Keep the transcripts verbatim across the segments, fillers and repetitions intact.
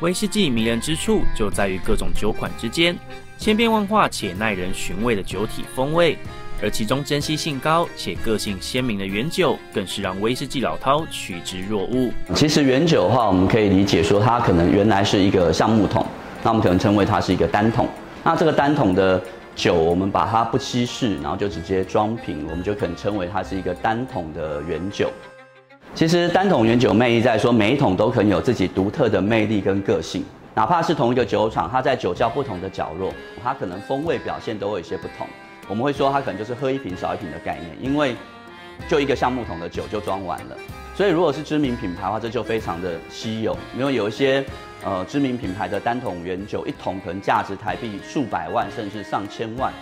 威士忌迷人之处就在于各种酒款之间千变万化且耐人寻味的酒体风味，而其中珍稀性高且个性鲜明的原酒，更是让威士忌老饕趋之若鹜。其实原酒的话，我们可以理解说，它可能原来是一个橡木桶，那我们可能称为它是一个单桶。那这个单桶的酒，我们把它不稀释，然后就直接装瓶，我们就可能称为它是一个单桶的原酒。其实单桶原酒魅力在说，每一桶都可能有自己独特的魅力跟个性。 哪怕是同一个酒厂，它在酒窖不同的角落，它可能风味表现都会有一些不同。我们会说它可能就是喝一瓶少一瓶的概念，因为就一个橡木桶的酒就装完了。所以如果是知名品牌的话，这就非常的稀有。因为有一些呃知名品牌的单桶原酒，一桶可能价值台币数百万甚至上千万，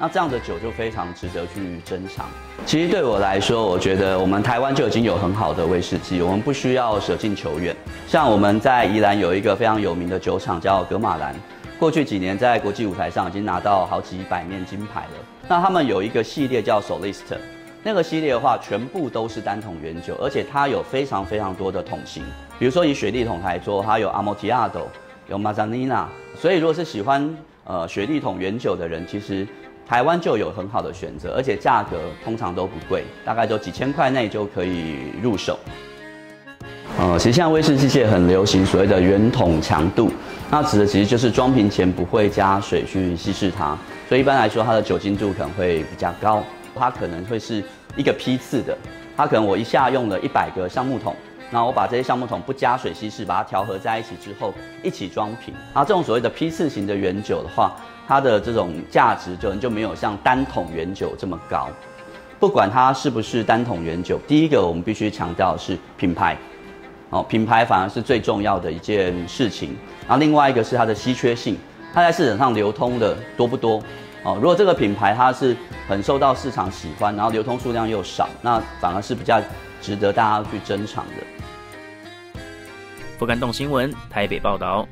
那这样的酒就非常值得去珍藏。其实对我来说，我觉得我们台湾就已经有很好的威士忌，我们不需要舍近求远。 像我们在宜兰有一个非常有名的酒厂叫格马兰，过去几年在国际舞台上已经拿到好几百面金牌了。那他们有一个系列叫 Solist， 那个系列的话全部都是单桶原酒，而且它有非常非常多的桶型，比如说以雪莉桶来说，它有 Amontillado， 有 Mazanina。所以如果是喜欢呃雪莉桶原酒的人，其实台湾就有很好的选择，而且价格通常都不贵，大概就几千块内就可以入手。 呃，其实现在威士忌界很流行所谓的原桶强度，那指的其实就是装瓶前不会加水去稀释它，所以一般来说它的酒精度可能会比较高，它可能会是一个批次的，它可能我一下用了一百个橡木桶，那我把这些橡木桶不加水稀释，把它调和在一起之后一起装瓶，啊，这种所谓的批次型的原酒的话，它的这种价值可能就没有像单桶原酒这么高。不管它是不是单桶原酒，第一个我们必须强调的是品牌。 哦，品牌反而是最重要的一件事情。然后另外一个是它的稀缺性，它在市场上流通的多不多？哦，如果这个品牌它是很受到市场喜欢，然后流通数量又少，那反而是比较值得大家去珍藏的。不敢动新闻，台北报道。